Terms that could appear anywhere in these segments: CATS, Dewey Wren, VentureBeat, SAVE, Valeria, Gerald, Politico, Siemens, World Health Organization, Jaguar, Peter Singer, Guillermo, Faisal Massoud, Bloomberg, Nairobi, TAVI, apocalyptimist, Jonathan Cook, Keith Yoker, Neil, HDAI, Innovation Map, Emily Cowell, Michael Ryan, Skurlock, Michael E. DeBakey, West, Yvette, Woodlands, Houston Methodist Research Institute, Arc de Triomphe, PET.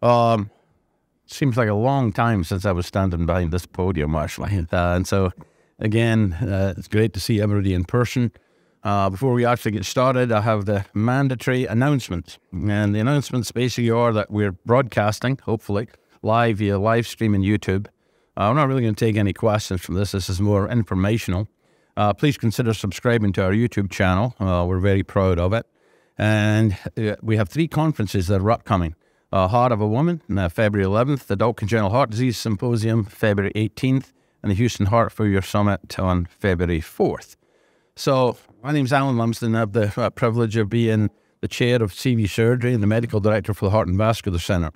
Seems like a long time since I was standing behind this podium, actually. And so, again, it's great to see everybody in person. Before we actually get started, I have the mandatory announcements. And the announcements basically are that we're broadcasting, hopefully, live via live stream and YouTube. I'm not really going to take any questions from this. This is more informational. Please consider subscribing to our YouTube channel. We're very proud of it. And we have three conferences that are upcoming. Heart of a Woman, February 11th, the Adult Congenital Heart Disease Symposium, February 18th, and the Houston Heart Failure Summit on February 4th. So, my name's Alan Lumsden. I have the privilege of being the chair of CV Surgery and the medical director for the Heart and Vascular Center.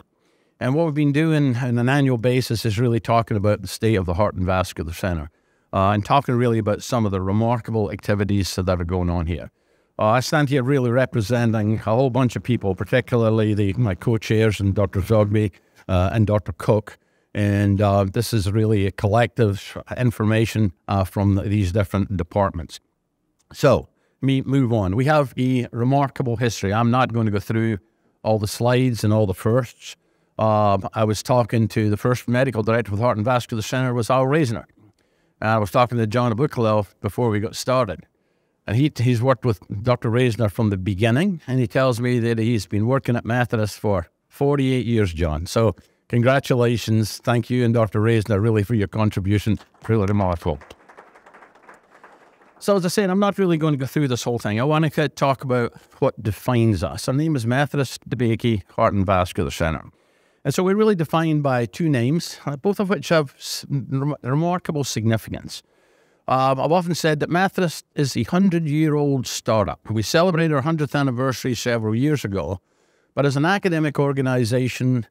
And what we've been doing on an annual basis is really talking about the state of the Heart and Vascular Center and talking really about some of the remarkable activities that are going on here. I stand here really representing a whole bunch of people, particularly my co-chairs and Dr. Zoghbi and Dr. Cook. And this is really a collective information from these different departments. So, let me move on. We have a remarkable history. I'm not going to go through all the slides and all the firsts. I was talking to the first medical director with Heart and Vascular Center was Al Reisner. And I was talking to John Abukalil before we got started. And he's worked with Dr. Reisner from the beginning, and he tells me that he's been working at Methodist for 48 years, John. So, congratulations. Thank you and Dr. Reisner, really, for your contribution. Really remarkable. So, as I said, I'm not really going to go through this whole thing. I want to talk about what defines us. Our name is Methodist DeBakey Heart and Vascular Center. And so, we're really defined by two names, both of which have remarkable significance. I've often said that Methodist is a 100-year-old startup. We celebrated our 100th anniversary several years ago, but as an academic organization,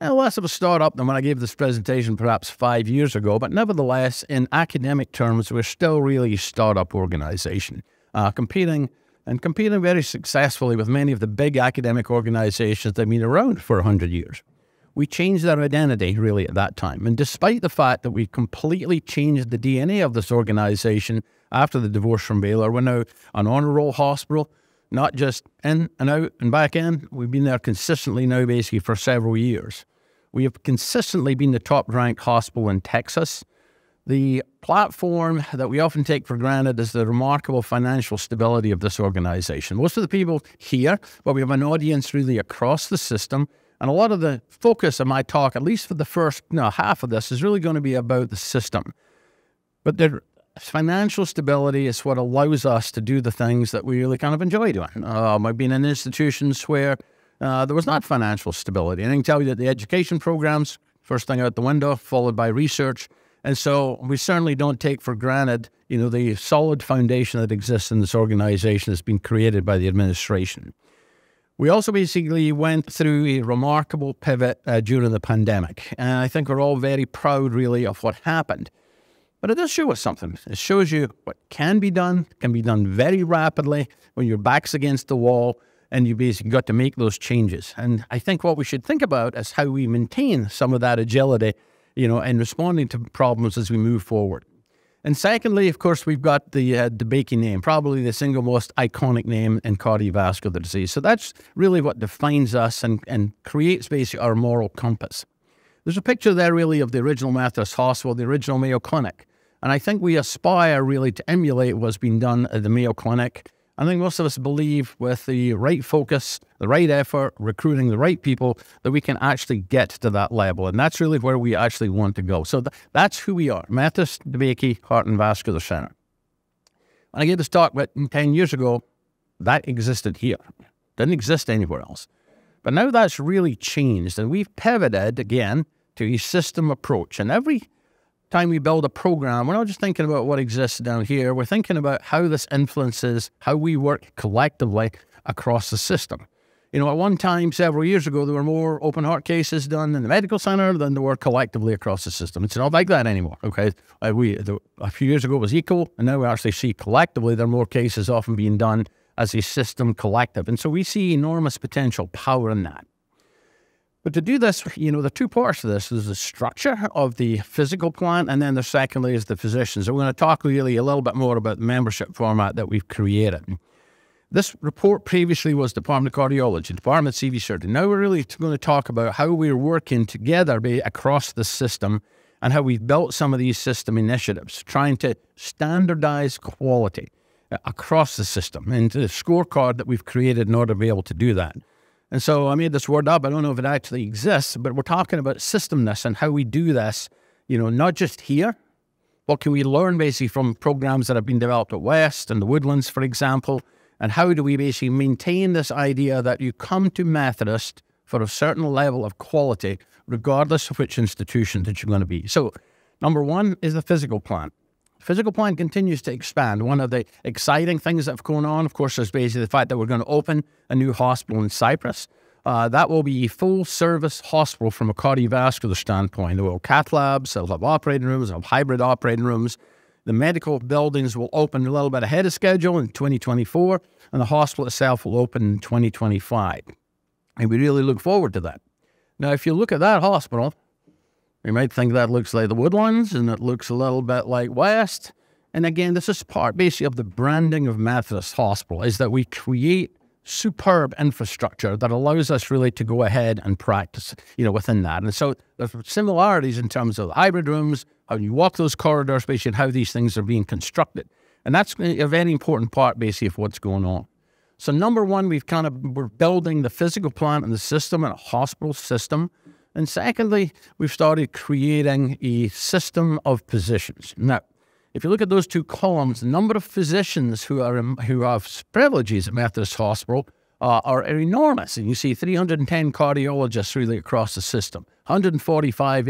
less of a startup than when I gave this presentation perhaps 5 years ago, but nevertheless, in academic terms, we're still really a startup organization, competing very successfully with many of the big academic organizations that have been around for 100 years. We changed our identity, really, at that time. And despite the fact that we completely changed the DNA of this organization after the divorce from Baylor, we're now an honor roll hospital, not just in and out and back in. We've been there consistently now, basically, for several years. We have consistently been the top-ranked hospital in Texas. The platform that we often take for granted is the remarkable financial stability of this organization. Most of the people here, but we have an audience really across the system. And a lot of the focus of my talk, at least for the first half of this, is really going to be about the system. But their financial stability is what allows us to do the things that we really kind of enjoy doing. I've been in institutions where there was not financial stability. And I can tell you that the education programs, first thing out the window, followed by research. And so we certainly don't take for granted, you know, the solid foundation that exists in this organization that's been created by the administration. We also basically went through a remarkable pivot during the pandemic, and I think we're all very proud, really, of what happened. But it does show us something. It shows you what can be done very rapidly when your back's against the wall, and you basically got to make those changes. And I think what we should think about is how we maintain some of that agility, you know, and responding to problems as we move forward. And secondly, of course, we've got the DeBakey name, probably the single most iconic name in cardiovascular disease. So that's really what defines us and creates basically our moral compass. There's a picture there really of the original Methodist Hospital, the original Mayo Clinic. And I think we aspire really to emulate what's been done at the Mayo Clinic. I think most of us believe with the right focus, the right effort, recruiting the right people, that we can actually get to that level. And that's really where we actually want to go. So that's who we are, Methodist DeBakey Heart and Vascular Center. When I gave this talk about 10 years ago, that existed here. Didn't exist anywhere else. But now that's really changed, and we've pivoted again to a system approach. And every time we build a program, we're not just thinking about what exists down here. We're thinking about how this influences how we work collectively across the system. You know, at one time, several years ago, there were more open heart cases done in the medical center than there were collectively across the system. It's not like that anymore, okay? A few years ago, it was equal, and now we actually see collectively there are more cases often being done as a system collective. And so we see enormous potential power in that. But to do this, you know, there are two parts to this. There's the structure of the physical plan, and then the secondly is the physicians. So we're going to talk really a little bit more about the membership format that we've created. This report previously was Department of Cardiology, Department of CV Surgery. Now we're really going to talk about how we're working together across the system and how we've built some of these system initiatives, trying to standardize quality across the system into the scorecard that we've created in order to be able to do that. And so I made this word up. I don't know if it actually exists, but we're talking about systemness and how we do this, you know, not just here. What can we learn basically from programs that have been developed at West and the Woodlands, for example, and how do we basically maintain this idea that you come to Methodist for a certain level of quality, regardless of which institution that you're going to be. So number one is the physical plan. The physical plan continues to expand. One of the exciting things that have gone on, of course, is basically the fact that we're going to open a new hospital in Cyprus. That will be a full-service hospital from a cardiovascular standpoint. There will have cath labs, they'll have operating rooms, they'll have hybrid operating rooms. The medical buildings will open a little bit ahead of schedule in 2024, and the hospital itself will open in 2025. And we really look forward to that. Now, if you look at that hospital, you might think that looks like the Woodlands, and it looks a little bit like West. And again, this is part basically of the branding of Methodist Hospital, is that we create superb infrastructure that allows us really to go ahead and practice, you know, within that. And so there's similarities in terms of the hybrid rooms, how you walk those corridors, basically, and how these things are being constructed. And that's a very important part, basically, of what's going on. So number one, we're building the physical plan and the system and a hospital system. And secondly, we've started creating a system of positions. Now, if you look at those two columns, the number of physicians who have privileges at Methodist Hospital are enormous. And you see 310 cardiologists really across the system. 145,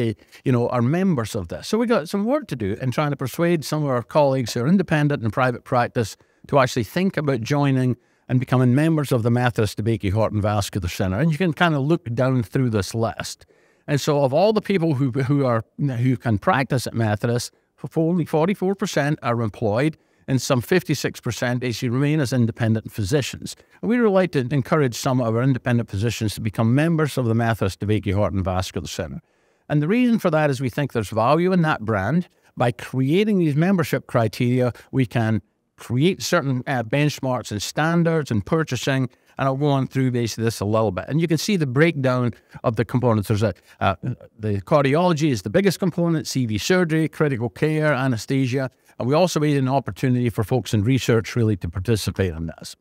are members of this. So we've got some work to do in trying to persuade some of our colleagues who are independent and private practice to actually think about joining and becoming members of the Methodist DeBakey Heart and Vascular Center. And you can kind of look down through this list. And so of all the people who can practice at Methodist, only 44% are employed, and some 56% actually remain as independent physicians. And we would like to encourage some of our independent physicians to become members of the Methodist DeBakey Heart and Vascular Center. And the reason for that is we think there's value in that brand. By creating these membership criteria, we can create certain benchmarks and standards and purchasing. And I'll go on through basically this a little bit. And you can see the breakdown of the components. There's the cardiology is the biggest component, CV surgery, critical care, anesthesia. And we also made an opportunity for folks in research really to participate in this.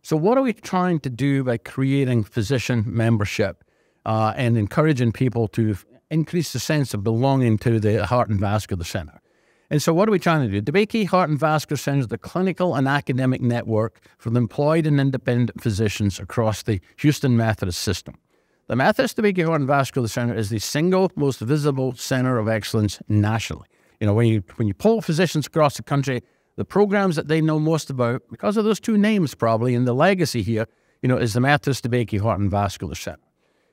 So what are we trying to do by creating physician membership and encouraging people to increase the sense of belonging to the Heart and Vascular Center? And so what are we trying to do? DeBakey Heart and Vascular Center is the clinical and academic network for the employed and independent physicians across the Houston Methodist system. The Methodist DeBakey Heart and Vascular Center is the single most visible center of excellence nationally. You know, when you poll physicians across the country, the programs that they know most about, because of those two names probably, and the legacy here, you know, is the Methodist DeBakey Heart and Vascular Center.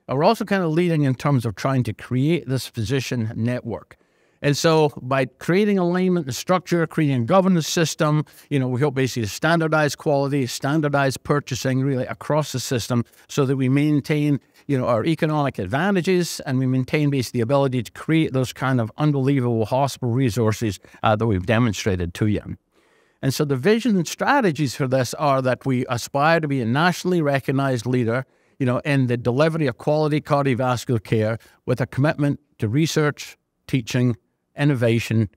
And we're also kind of leading in terms of trying to create this physician network. And so by creating alignment and structure, creating a governance system, you know, we hope basically to standardize quality, standardize purchasing really across the system so that we maintain, you know, our economic advantages and we maintain basically the ability to create those kind of unbelievable hospital resources that we've demonstrated to you. And so the vision and strategies for this are that we aspire to be a nationally recognized leader, you know, in the delivery of quality cardiovascular care with a commitment to research, teaching, innovation,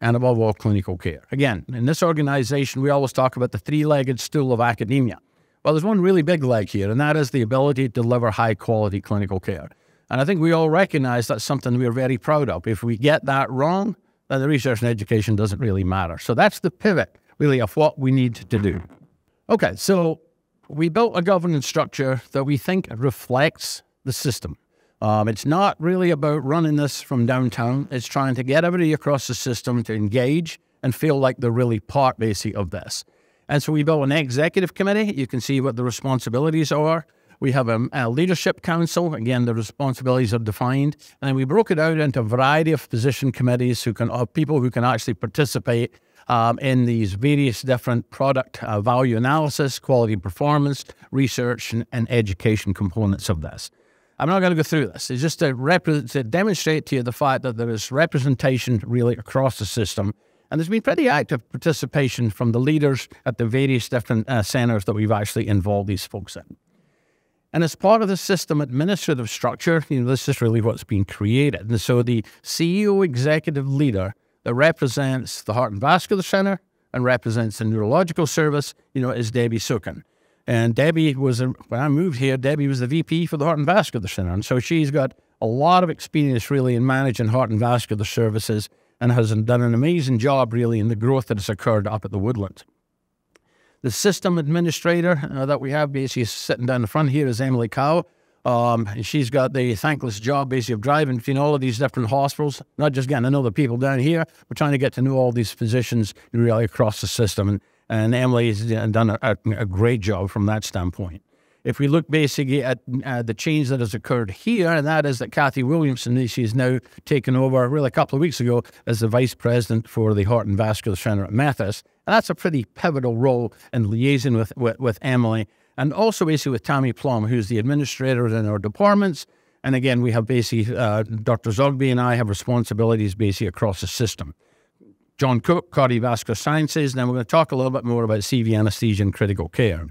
and above all, clinical care. Again, in this organization, we always talk about the three-legged stool of academia. Well, there's one really big leg here, and that is the ability to deliver high-quality clinical care. And I think we all recognize that's something we are very proud of. If we get that wrong, then the research and education doesn't really matter. So that's the pivot, really, of what we need to do. Okay, so we built a governance structure that we think reflects the system. It's not really about running this from downtown. It's trying to get everybody across the system to engage and feel like they're really part, basically, of this. And so we built an executive committee. You can see what the responsibilities are. We have a leadership council. Again, the responsibilities are defined. And then we broke it out into a variety of position committees who can, people who can actually participate in these various different product value analysis, quality performance, research, and education components of this. I'm not going to go through this. It's just to demonstrate to you the fact that there is representation really across the system And there's been pretty active participation from the leaders at the various different centres that we've actually involved these folks in. And as part of the system administrative structure, you know, this is really what's been created. And so the CEO executive leader that represents the Heart and Vascular Center and represents the neurological service, you know, is Debbie Sukin. And Debbie was, when I moved here, Debbie was the VP for the Heart and Vascular Center. And so she's got a lot of experience really in managing heart and vascular services and has done an amazing job really in the growth that has occurred up at the Woodlands. The system administrator that we have basically sitting down the front here is Emily Cowell. And she's got the thankless job basically of driving between all of these different hospitals, not just getting to know the people down here, but trying to get to know all these physicians really across the system. And Emily has done a great job from that standpoint. If we look basically at the change that has occurred here, and that is that Kathy Williamson, she has now taken over really a couple of weeks ago as the Vice President for the Heart and Vascular Center at Methodist. And that's a pretty pivotal role in liaison with Emily and also basically with Tammy Plum, who's the administrator in our departments. And again, we have basically, Dr. Zoghbi and I have responsibilities basically across the system. John Cook, Cardiovascular Sciences, and then we're going to talk a little bit more about CV anesthesia and critical care.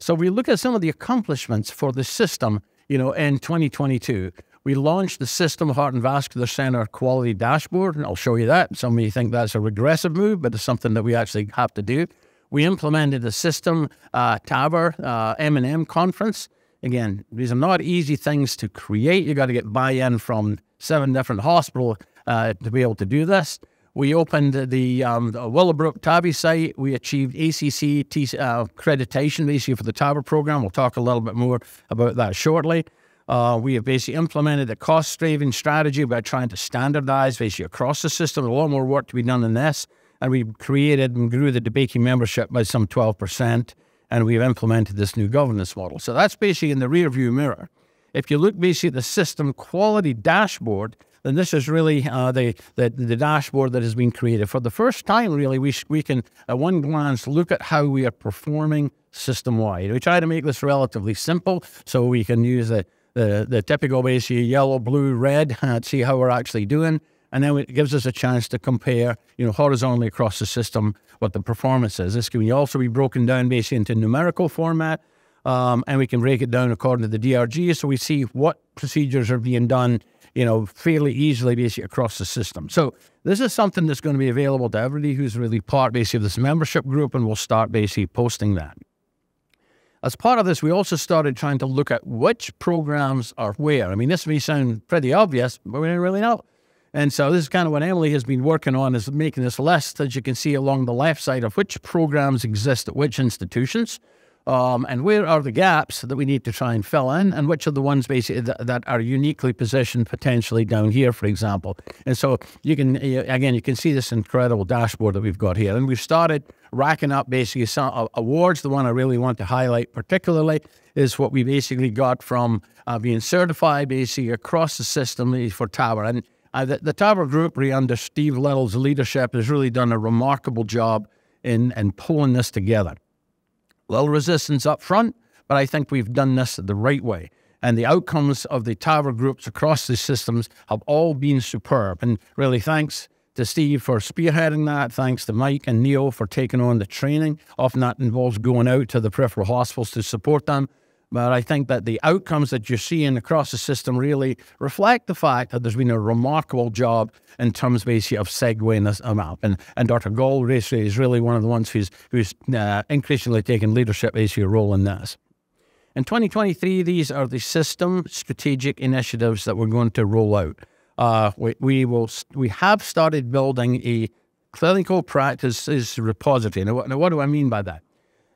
So we look at some of the accomplishments for the system, you know, in 2022. We launched the System Heart and Vascular Center Quality Dashboard, and I'll show you that. Some of you think that's a regressive move, but it's something that we actually have to do. We implemented the System TAVR M&M conference. Again, these are not easy things to create. You've got to get buy-in from 7 different hospitals to be able to do this. We opened the Willowbrook TAVI site. We achieved ACC accreditation basically for the TAVR program. We'll talk a little bit more about that shortly. We have basically implemented a cost-saving strategy by trying to standardize basically across the system. There's a lot more work to be done in this. And we created and grew the DeBakey membership by some 12%. And we've implemented this new governance model. So that's basically in the rearview mirror. If you look basically at the system quality dashboard, then this is really the dashboard that has been created. For the first time, really, we can, at one glance, look at how we are performing system-wide. We try to make this relatively simple, so we can use the typical basically yellow, blue, red, and see how we're actually doing. And then it gives us a chance to compare, you know, horizontally across the system what the performance is. This can also be broken down basically into numerical format, and we can break it down according to the DRG, so we see what procedures are being done, you know, fairly easily basically across the system. So this is something that's going to be available to everybody who's really part basically of this membership group, and we'll start basically posting that. As part of this, we also started trying to look at which programs are where. I mean, this may sound pretty obvious, but we don't really know. And so this is kind of what Emily has been working on, is making this list, as you can see along the left side, of which programs exist at which institutions. And where are the gaps that we need to try and fill in, and which are the ones basically that are uniquely positioned potentially down here, for example. And so you can, again, you can see this incredible dashboard that we've got here. And we've started racking up basically some awards. The one I really want to highlight particularly is what we basically got from being certified basically across the system for TAVR. And the TAVR group under Steve Little's leadership has really done a remarkable job in pulling this together. Little resistance up front, but I think we've done this the right way. And the outcomes of the TAVR groups across the systems have all been superb. And really thanks to Steve for spearheading that. Thanks to Mike and Neil for taking on the training. Often that involves going out to the peripheral hospitals to support them. But I think that the outcomes that you're seeing across the system really reflect the fact that there's been a remarkable job in terms basically of segueing this up. And Dr. Gold is really one of the ones who's increasingly taking leadership basically a role in this. In 2023, these are the system strategic initiatives that we're going to roll out. We have started building a clinical practices repository. Now what do I mean by that?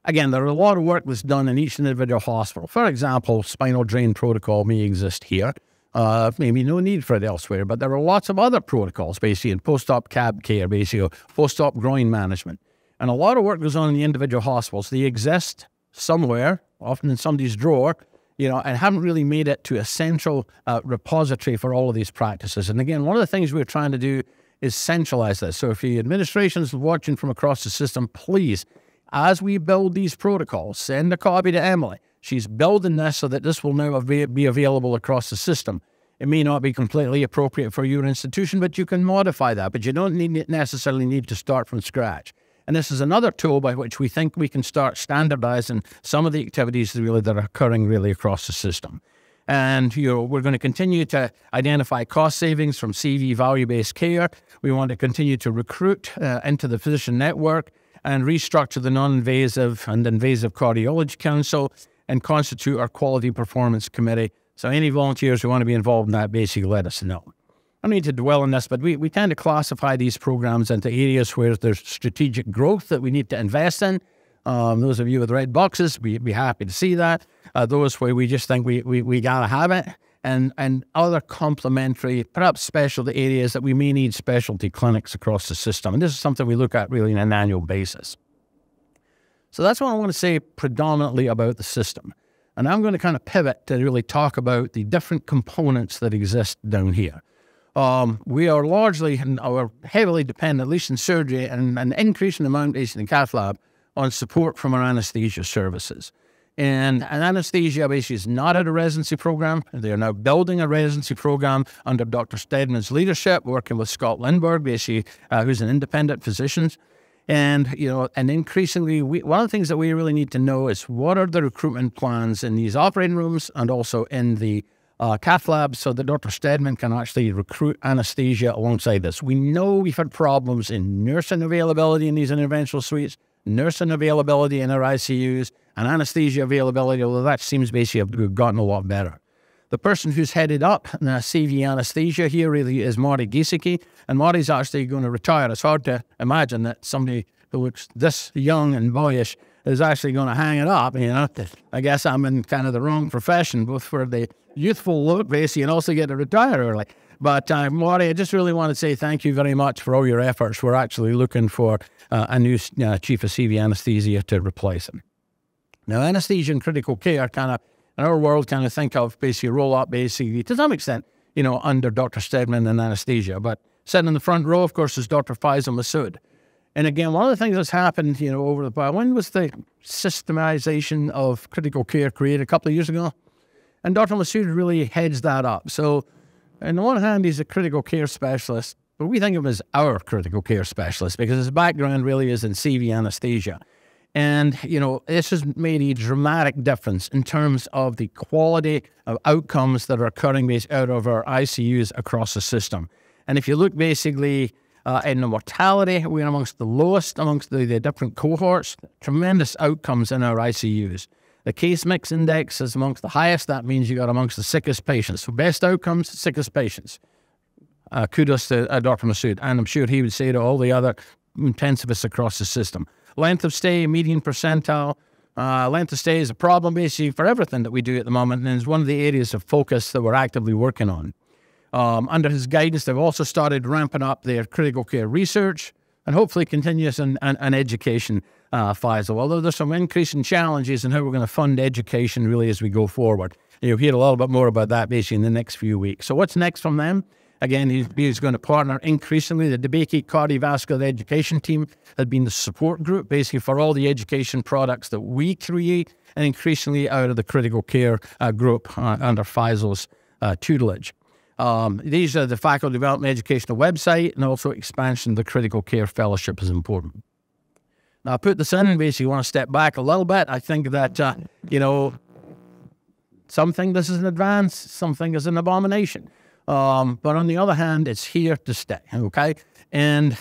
Again, there are a lot of work that's done in each individual hospital. For example, spinal drain protocol may exist here. Maybe no need for it elsewhere, but there are lots of other protocols, basically, in post-op CAB care, basically, post-op groin management. And a lot of work goes on in the individual hospitals. They exist somewhere, often in somebody's drawer, you know, and haven't really made it to a central repository for all of these practices. And again, one of the things we're trying to do is centralize this. So if your administration is watching from across the system, please, as we build these protocols, send a copy to Emily. She's building this so that this will now be available across the system. It may not be completely appropriate for your institution, but you can modify that. But you don't necessarily need to start from scratch. And this is another tool by which we think we can start standardizing some of the activities that are occurring really across the system. And we're going to continue to identify cost savings from CV value-based care. We want to continue to recruit into the physician network and restructure the non-invasive and invasive cardiology council and constitute our quality performance committee. So any volunteers who want to be involved in that, basically let us know. I don't need to dwell on this, but we tend to classify these programs into areas where there's strategic growth that we need to invest in. Those of you with red boxes, we'd be happy to see that. Those where we just think we gotta have it, and other complementary, perhaps specialty areas that we may need specialty clinics across the system. And this is something we look at really on an annual basis. So that's what I want to say predominantly about the system. And I'm going to kind of pivot to really talk about the different components that exist down here. We are largely, and are heavily dependent, at least in surgery, and an increasing amount, at least in the cath lab, on support from our anesthesia services. And an anesthesia basically is not at a residency program. They are now building a residency program under Dr. Stedman's leadership, working with Scott Lindberg, basically, who's an independent physician. And, and increasingly, one of the things that we really need to know is what are the recruitment plans in these operating rooms and also in the cath lab, so that Dr. Stedman can actually recruit anesthesia alongside this. We know we've had problems in nursing availability in these interventional suites, nursing availability in our ICUs, and anesthesia availability, although that seems basically we've gotten a lot better. The person who's headed up CV anesthesia here really is Marty Giesecke, and Marty's actually going to retire. It's hard to imagine that somebody who looks this young and boyish is actually going to hang it up, I guess I'm in kind of the wrong profession, both for the youthful look, basically, and also get to retire early. But Marty, I just really want to say thank you very much for all your efforts. We're actually looking for a new chief of CV anesthesia to replace him. Now, anesthesia and critical care kind of, in our world, kind of think of basically roll up basically to some extent, under Dr. Stedman and anesthesia. But sitting in the front row, of course, is Dr. Faisal Massoud. And again, one of the things that's happened, over the past, when was the systemization of critical care created? A couple of years ago? And Dr. Massoud really heads that up. So on the one hand, he's a critical care specialist, but we think of him as our critical care specialist because his background really is in CV anesthesia. And, this has made a dramatic difference in terms of the quality of outcomes that are occurring based out of our ICUs across the system. And if you look basically in the mortality, we're amongst the lowest amongst the different cohorts, tremendous outcomes in our ICUs. The case mix index is amongst the highest. That means you got amongst the sickest patients. So best outcomes, sickest patients. Kudos to Dr. Massoud, and I'm sure he would say to all the other intensivists across the system. Length of stay, median percentile. Length of stay is a problem basically for everything that we do at the moment, and is one of the areas of focus that we're actively working on. Under his guidance, they've also started ramping up their critical care research and hopefully continuous and education. Faisal, although there's some increasing challenges in how we're going to fund education really as we go forward. You'll hear a little bit more about that basically in the next few weeks. So what's next from them? Again, he's going to partner increasingly. The DeBakey Cardiovascular Education Team has been the support group basically for all the education products that we create, and increasingly out of the critical care group under Faisal's tutelage. These are the faculty development educational website, and also expansion of the critical care fellowship is important. Now, I put this in, basically want to step back a little bit. I think that, some think this is an advance, some think it's an abomination. But on the other hand, it's here to stay, okay? And,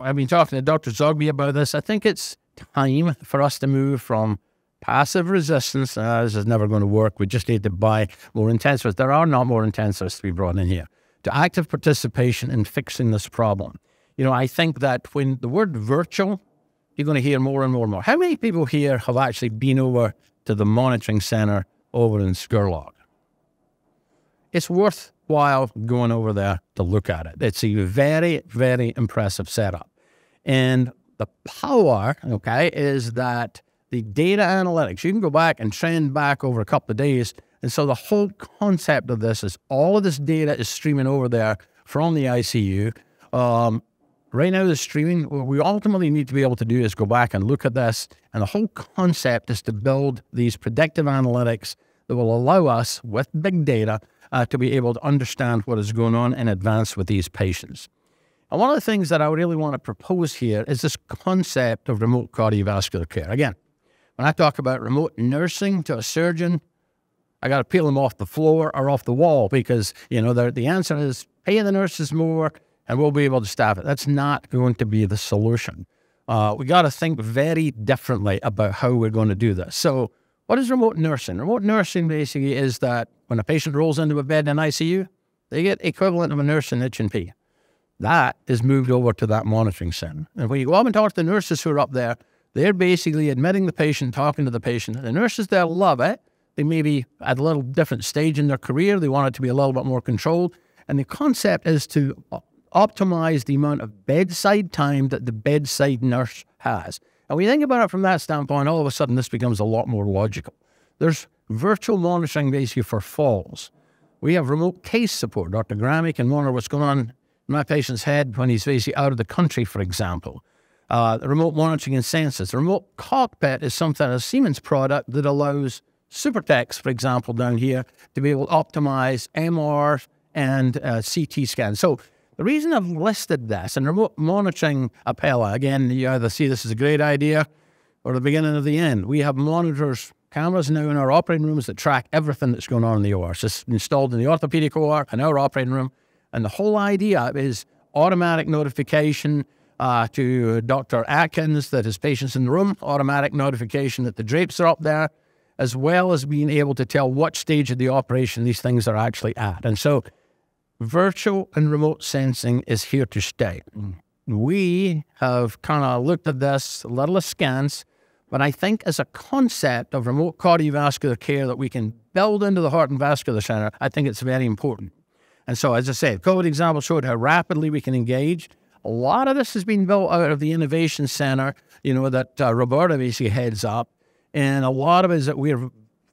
I've been talking to Dr. Zoghbi about this. I think it's time for us to move from passive resistance. This is never going to work. We just need to buy more intensivists. There are not more intensivists to be brought in here. To active participation in fixing this problem. I think that when the word virtual, you're going to hear more and more and more. How many people here have actually been over to the monitoring center over in Skurlock? It's worthwhile going over there to look at it. It's a very, very impressive setup. And the power, okay, is that the data analytics, you can go back and trend back over a couple of days. And so the whole concept of this is all of this data is streaming over there from the ICU. Right now, the streaming, what we ultimately need to be able to do is go back and look at this. And the whole concept is to build these predictive analytics that will allow us, with big data, to be able to understand what is going on in advance with these patients. And one of the things that I really want to propose here is this concept of remote cardiovascular care. Again, when I talk about remote nursing to a surgeon, I got to peel them off the floor or off the wall because, you know, the answer is pay the nurses more and we'll be able to staff it. That's not going to be the solution. We got to think very differently about how we're going to do this. So what is remote nursing? Remote nursing basically is that when a patient rolls into a bed in ICU, they get equivalent of a nurse in H&P. That is moved over to that monitoring center. And when you go up and talk to the nurses who are up there, they're basically admitting the patient, talking to the patient. The nurses there love it. They may be at a little different stage in their career. They want it to be a little bit more controlled. And the concept is to optimize the amount of bedside time that the bedside nurse has. And when you think about it from that standpoint, all of a sudden this becomes a lot more logical. There's virtual monitoring basically for falls. We have remote case support. Dr. Grammy can monitor what's going on in my patient's head when he's basically out of the country, for example. Remote monitoring and sensors. The remote cockpit is something, a Siemens product that allows Supertex, for example, down here to be able to optimize MR and CT scans. So the reason I've listed this, and remote monitoring Appella, again, you either see this is a great idea or the beginning of the end. We have monitors, cameras now in our operating rooms that track everything that's going on in the OR. So it's installed in the orthopedic OR, in our operating room. And the whole idea is automatic notification to Dr. Atkins that his patient's in the room, automatic notification that the drapes are up there, as well as being able to tell what stage of the operation these things are actually at. And so virtual and remote sensing is here to stay. We have kind of looked at this a little askance, but I think as a concept of remote cardiovascular care that we can build into the Heart and Vascular Center, I think it's very important. And so, as I said, COVID example showed how rapidly we can engage. A lot of this has been built out of the Innovation Center, you know, that Roberta basically heads up, and a lot of it is that we're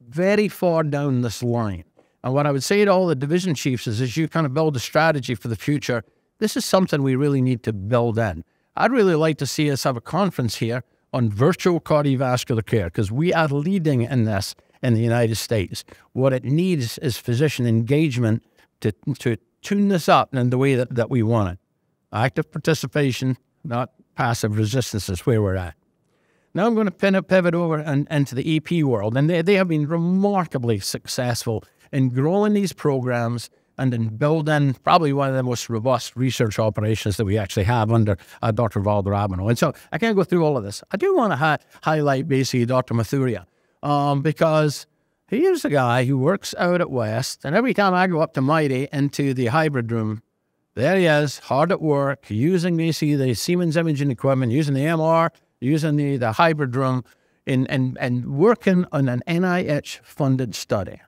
very far down this line. And what I would say to all the division chiefs is as you kind of build a strategy for the future, this is something we really need to build in. I'd really like to see us have a conference here on virtual cardiovascular care because we are leading in this in the United States. What it needs is physician engagement to tune this up in the way that we want it. Active participation, not passive resistance is where we're at. Now I'm going to pivot over into the EP world, and they have been remarkably successful in growing these programs and in building probably one of the most robust research operations that we actually have under Dr. Valderrábano. And so I can't go through all of this. I do want to highlight basically Dr. Mathuria because he is a guy who works out at West, and every time I go up to Mighty into the hybrid room, there he is, hard at work, using basically the Siemens imaging equipment, using the MR, using the hybrid room, and working on an NIH-funded study.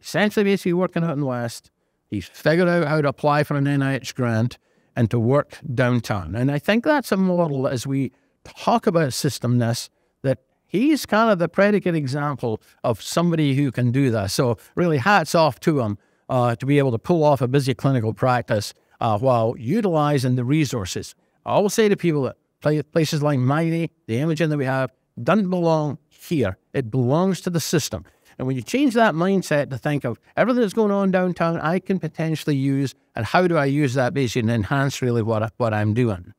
Essentially, basically working out in West, he's figured out how to apply for an NIH grant and to work downtown. And I think that's a model as we talk about systemness that he's kind of the predicate example of somebody who can do that. So really hats off to him to be able to pull off a busy clinical practice while utilizing the resources. I always say to people that places like Miami, the imaging that we have, doesn't belong here. It belongs to the system. And when you change that mindset to think of everything that's going on downtown, I can potentially use, and how do I use that basically to enhance really what I'm doing?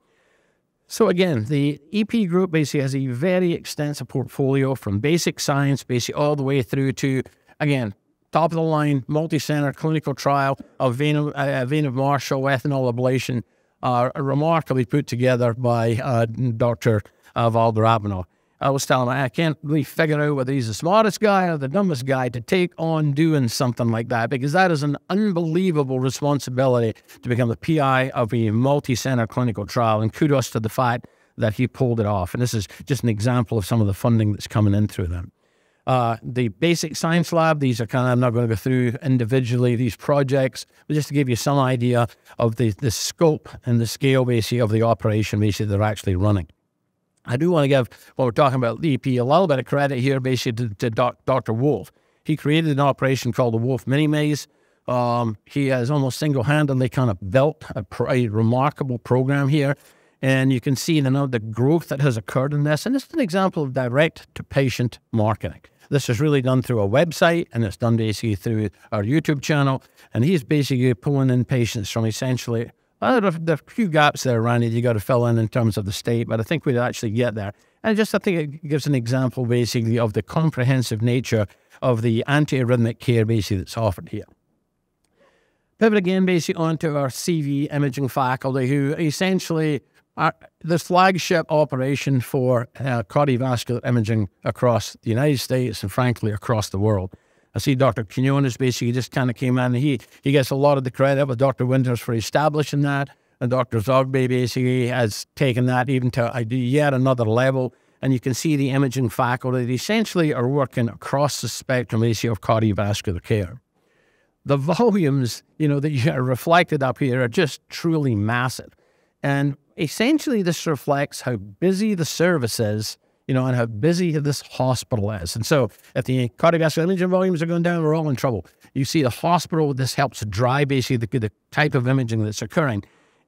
So again, the EP group basically has a very extensive portfolio from basic science, basically all the way through to, again, top of the line, multi-center clinical trial of vein of Marshall, ethanol ablation, are remarkably put together by Dr. Valderrábano. I was telling him, I can't really figure out whether he's the smartest guy or the dumbest guy to take on doing something like that, because that is an unbelievable responsibility to become the PI of a multi-center clinical trial, and kudos to the fact that he pulled it off. And this is just an example of some of the funding that's coming in through them. The basic science lab, these are kind of, I'm not going to go through individually these projects, but just to give you some idea of the scope and the scale, basically, of the operation, basically, they're actually running. I do want to give, while we're talking about EP, a little bit of credit here, basically, to Dr. Wolf. He created an operation called the Wolf Mini Maze. He has almost single-handedly kind of built a remarkable program here. And you can see the growth that has occurred in this. And this is an example of direct-to-patient marketing. This is really done through a website, and it's done basically through our YouTube channel. And he's basically pulling in patients from essentially, well, there are a few gaps there, Randy, you got to fill in terms of the state, but I think we'd actually get there. And just, I think it gives an example basically of the comprehensive nature of the antiarrhythmic care basically that's offered here. Pivot again basically onto our CV imaging faculty, who essentially are the flagship operation for cardiovascular imaging across the United States and frankly across the world. I see Dr. Quinones basically just kind of came in, and he gets a lot of the credit with Dr. Winters for establishing that, and Dr. Zoghbi basically has taken that even to yet another level. And you can see the imaging faculty that essentially are working across the spectrum basically of cardiovascular care. The volumes, you know, that are reflected up here are just truly massive. And essentially this reflects how busy the service is, you know, and how busy this hospital is. And so if the cardiovascular imaging volumes are going down, we're all in trouble. You see the hospital, this helps drive basically the type of imaging that's occurring.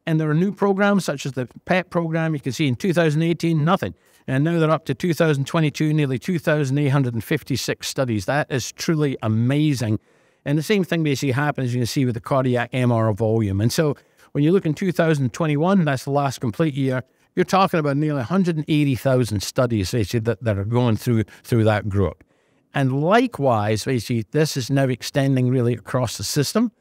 And there are new programs such as the PET program. You can see in 2018, nothing. And now they're up to 2022, nearly 2,856 studies. That is truly amazing. And the same thing basically happens, you can see, with the cardiac MR volume. And so when you look in 2021, that's the last complete year, you're talking about nearly 180,000 studies basically that are going through that group. And likewise, basically, this is now extending really across the system.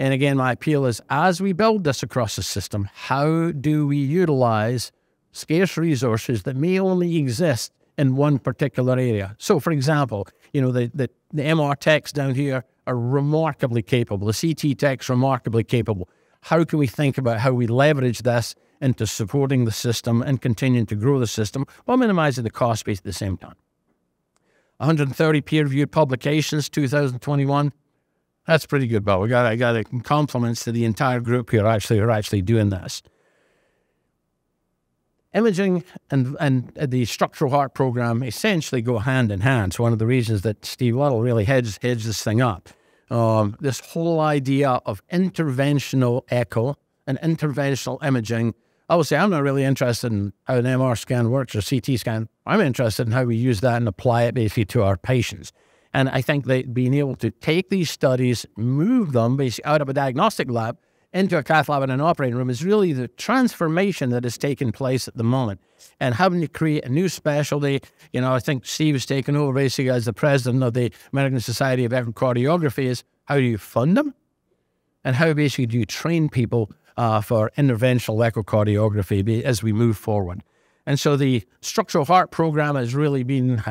And again, my appeal is, as we build this across the system, how do we utilize scarce resources that may only exist in one particular area? So, for example, you know, the MR techs down here are remarkably capable. The CT techs remarkably capable. How can we think about how we leverage this into supporting the system and continuing to grow the system while minimizing the cost base at the same time? 130 peer-reviewed publications, 2021. That's pretty good, but I got compliments to the entire group here actually are actually doing this. Imaging and the structural heart program essentially go hand in hand. It's one of the reasons that Steve Little really heads this thing up. This whole idea of interventional echo and interventional imaging. I would say I'm not really interested in how an MR scan works or CT scan. I'm interested in how we use that and apply it basically to our patients. And I think that being able to take these studies, move them basically out of a diagnostic lab into a cath lab and an operating room is really the transformation that is taking place at the moment. And having to create a new specialty, you know, I think Steve has taken over basically as the president of the American Society of Echocardiography, is how do you fund them? And how basically do you train people for interventional echocardiography as we move forward? And so the structural heart program has really been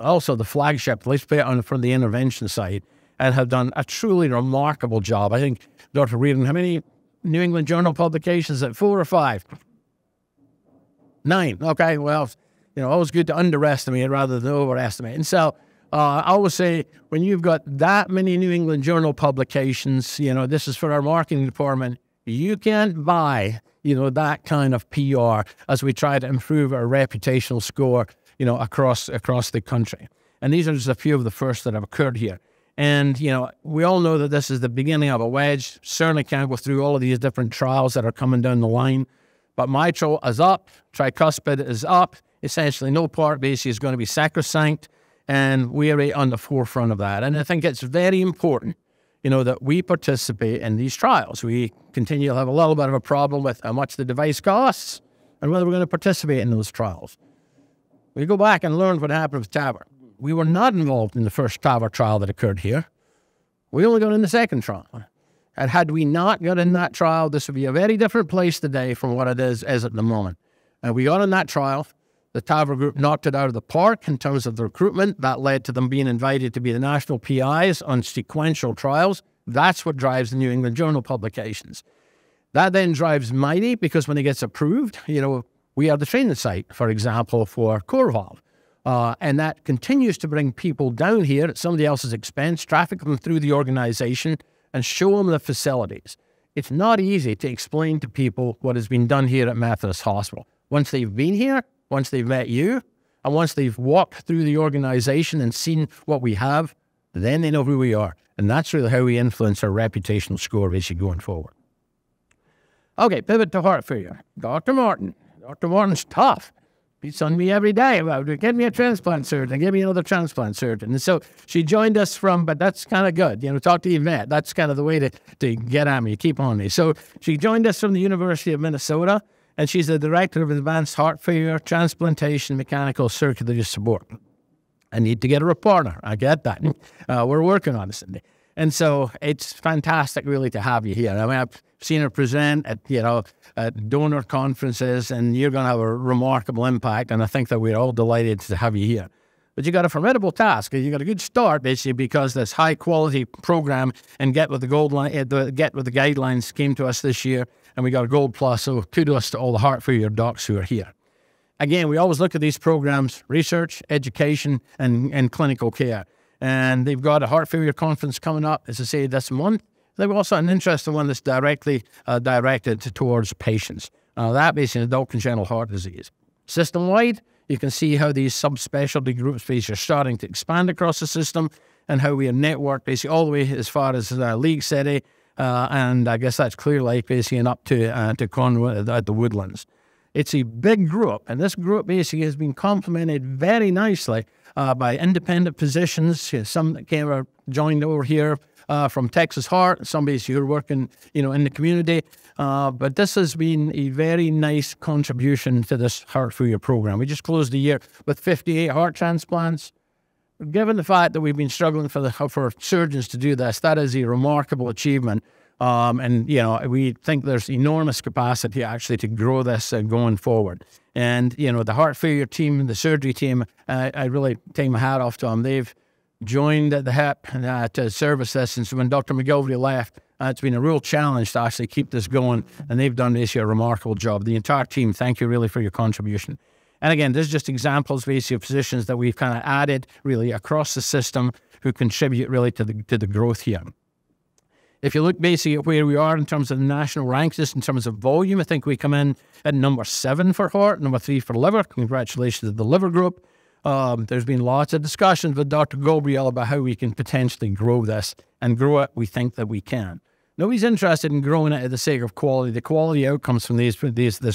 also the flagship, let's put it on from the intervention side, and have done a truly remarkable job. I think Dr. Reardon, how many New England Journal publications? At 4 or 5? 9. Okay, well, you know, always good to underestimate rather than overestimate. And so I always say, when you've got that many New England Journal publications, you know, this is for our marketing department, you can't buy, you know, that kind of PR as we try to improve our reputational score, you know, across the country. And these are just a few of the first that have occurred here. And, you know, we all know that this is the beginning of a wedge. Certainly can't go through all of these different trials that are coming down the line. But mitral is up. Tricuspid is up. Essentially, no part basically is going to be sacrosanct. And we are right on the forefront of that. And I think it's very important, you know, that we participate in these trials. We continue to have a little bit of a problem with how much the device costs and whether we're going to participate in those trials. We go back and learn what happened with TAVR. We were not involved in the first TAVR trial that occurred here. We only got in the second trial. And had we not got in that trial, this would be a very different place today from what it is at the moment. And we got in that trial. The TAVR group knocked it out of the park in terms of the recruitment. That led to them being invited to be the national PIs on sequential trials. That's what drives the New England Journal publications. That then drives MITI, because when it gets approved, you know, we are the training site, for example, for CoreValve. And that continues to bring people down here at somebody else's expense, traffic them through the organization, and show them the facilities. It's not easy to explain to people what has been done here at Methodist Hospital. Once they've been here, once they've met you, and once they've walked through the organization and seen what we have, then they know who we are. And that's really how we influence our reputational score issue going forward. Okay, pivot to heart failure. Dr. Martin's tough. He's telling me every day about, get me a transplant surgeon, get me another transplant surgeon. And so she joined us from, but that's kind of good. You know, talk to Yvette. That's kind of the way to get on me, keep on me. So she joined us from the University of Minnesota, and she's the director of advanced heart failure, transplantation, mechanical circulatory support. I need to get a reporter. I get that. We're working on this. And so it's fantastic, really, to have you here. I mean, I've seen her present at, you know, at donor conferences, and you're going to have a remarkable impact. And I think that we're all delighted to have you here. But you got a formidable task. You got a good start, basically, because this high-quality program and Get With The Gold line, Get With The Guidelines came to us this year, and we got a Gold Plus. So kudos to all the heart failure docs who are here. Again, we always look at these programs: research, education, and clinical care. And they've got a heart failure conference coming up, as I say, this month. They've also an interesting one that's directly directed towards patients. That basically is adult congenital heart disease. System-wide, you can see how these subspecialty groups basically are starting to expand across the system, and how we are networked basically all the way as far as League City, and I guess that's Clear Lake basically, and up to Conway at the Woodlands. It's a big group, and this group basically has been complemented very nicely by independent physicians. Some that came or joined over here from Texas Heart, some basically who are working, you know, in the community. But this has been a very nice contribution to this heart failure program. We just closed the year with 58 heart transplants. Given the fact that we've been struggling for surgeons to do this, that is a remarkable achievement. And, you know, we think there's enormous capacity actually to grow this going forward. And, you know, the heart failure team, the surgery team, I really take my hat off to them. They've joined at the hip to service this. And so when Dr. McGilvery left, it's been a real challenge to actually keep this going. And they've done basically a remarkable job. The entire team, thank you really for your contribution. And again, this is just examples basically of physicians that we've kind of added really across the system who contribute really to the growth here. If you look basically at where we are in terms of the national ranks, just in terms of volume, I think we come in at number 7 for heart, number 3 for liver. Congratulations to the liver group. There's been lots of discussions with Dr. Gabriel about how we can potentially grow this, and grow it, we think that we can. Nobody's interested in growing it at the sake of quality. The quality outcomes from this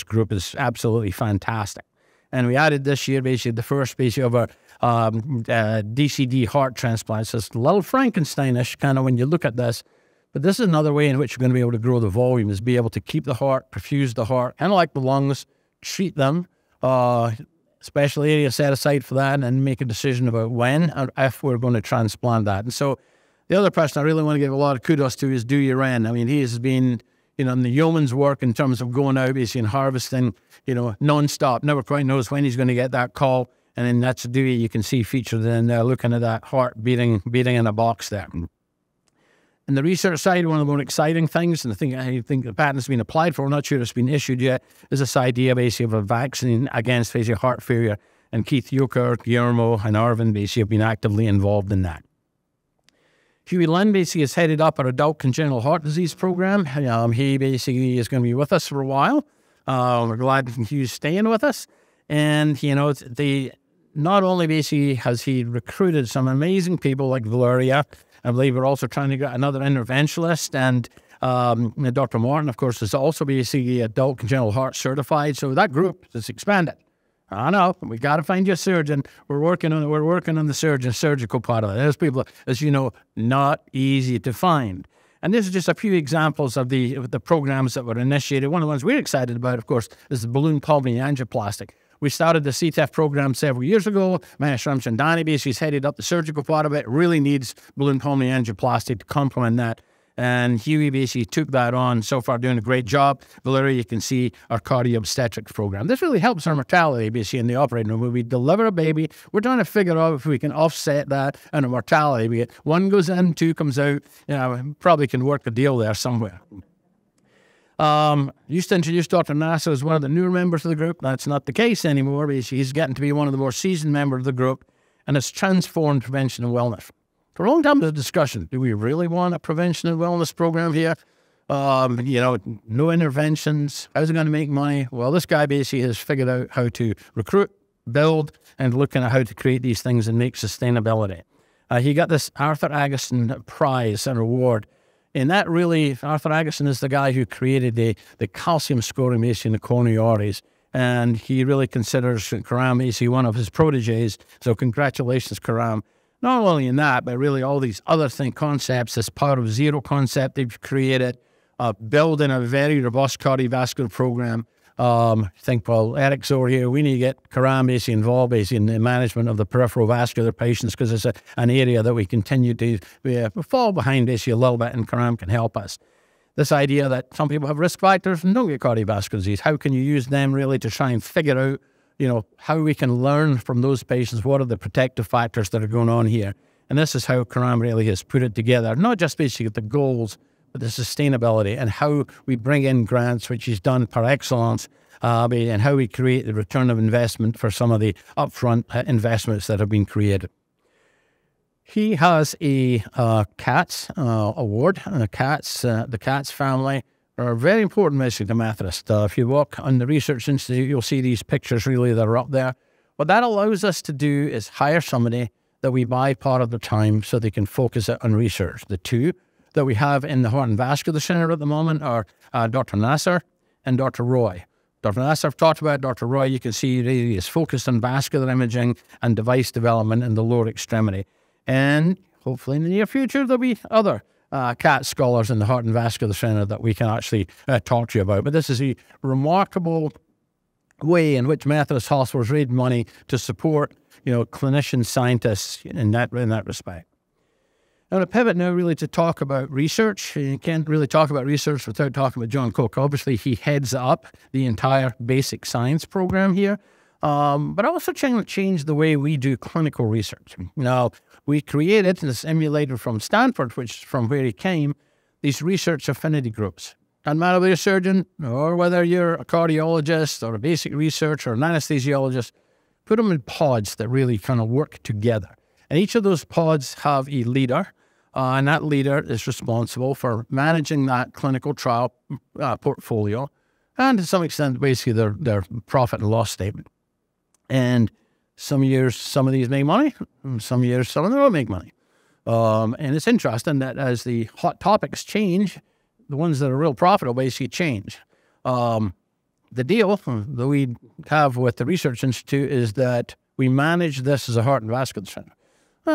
group is absolutely fantastic. And we added this year basically the first basically of our DCD heart transplants. So it's a little Frankensteinish kind of when you look at this. But this is another way in which you're going to be able to grow the volume, is be able to keep the heart, perfuse the heart, kind of like the lungs, treat them, special area set aside for that, and make a decision about when or if we're going to transplant that. And so the other person I really want to give a lot of kudos to is Dewey Wren. I mean, he has been, you know, in the yeoman's work in terms of going out basically and harvesting, you know, nonstop. Never quite knows when he's going to get that call. And then that's Dewey you can see featured in there, looking at that heart beating in a box there. And the research side, one of the more exciting things, and the thing I think the patent's been applied for, I'm not sure it's been issued yet, is this idea basically of a vaccine against basically heart failure. And Keith Yoker, Guillermo, and Arvin basically have been actively involved in that. Huey Lynn basically has headed up our adult congenital heart disease program. He basically is going to be with us for a while. We're glad Hugh's staying with us. And, you know, not only basically has he recruited some amazing people like Valeria, I believe we're also trying to get another interventionalist, and Dr. Martin, of course, is also basically adult congenital heart certified. So that group is expanded. I know we got to find you a surgeon. We're working on the surgical part of it. Those people, as you know, not easy to find. And this is just a few examples of the programs that were initiated. One of the ones we're excited about, of course, is the balloon pulmonary angioplasty. We started the CTEF program several years ago. Mahesh Ramchandani basically headed up the surgical part of it. Really needs balloon pulmonary angioplasty to complement that. And Huey basically took that on. So far, doing a great job. Valeria, you can see our cardio-obstetrics program. This really helps our mortality basically in the operating room. When we deliver a baby, we're trying to figure out if we can offset that and a mortality. We get one goes in, two comes out. You know, probably can work a deal there somewhere. Used to introduce Dr. Nasser as one of the newer members of the group. That's not the case anymore. He's getting to be one of the more seasoned members of the group, and has transformed prevention and wellness. For a long time, there's a discussion. Do we really want a prevention and wellness program here? You know, no interventions. How's it going to make money? Well, this guy basically has figured out how to recruit, build, and looking at how to create these things and make sustainability. He got this Arthur Agasson prize and award. And that really, Arthur Agasson is the guy who created the calcium scoring basically in the coronary arteries. and he really considers Karam AC one of his proteges. So congratulations, Karam. Not only in that, but really all these other concepts, this power of zero concept they've created, building a very robust cardiovascular program. I think, well, Eric's over here. We need to get Karam AC involved in the management of the peripheral vascular patients, because it's an area that we continue to fall behind AC a little bit, and Karam can help us. This idea that some people have risk factors and don't get cardiovascular disease, how can you use them really to try and figure out, you know, how we can learn from those patients, what are the protective factors that are going on here? And this is how Karam really has put it together, not just basically the goals, but the sustainability and how we bring in grants, which he's done par excellence, and how we create the return of investment for some of the upfront investments that have been created. He has a CATS award, and the CATS family are a very important mission to Methodist. If you walk on the Research Institute, you'll see these pictures really that are up there. What that allows us to do is hire somebody that we buy part of the time so they can focus it on research. The two that we have in the Heart and Vascular Center at the moment are Dr. Nasser and Dr. Roy. Dr. Nasser I've talked about, Dr. Roy you can see really is focused on vascular imaging and device development in the lower extremity. And hopefully in the near future there'll be other CAT scholars in the Heart and Vascular Center that we can actually talk to you about. But this is a remarkable way in which Methodist hospitals raise money to support, you know, clinician scientists in that respect. I'm going to pivot now really to talk about research. You can't really talk about research without talking about John Cook. Obviously, he heads up the entire basic science program here, but also trying to change the way we do clinical research. Now, we created this emulator from Stanford, which is from where he came, these research affinity groups. Doesn't matter whether you're a surgeon or whether you're a cardiologist or a basic researcher or an anesthesiologist, put them in pods that really kind of work together. And each of those pods have a leader. And that leader is responsible for managing that clinical trial portfolio and to some extent basically their profit and loss statement. And some years, some of these make money, and some years, some of them don't make money. And it's interesting that as the hot topics change, the ones that are real profitable basically change. The deal that we have with the Research Institute is that we manage this as a Heart and Vascular Center.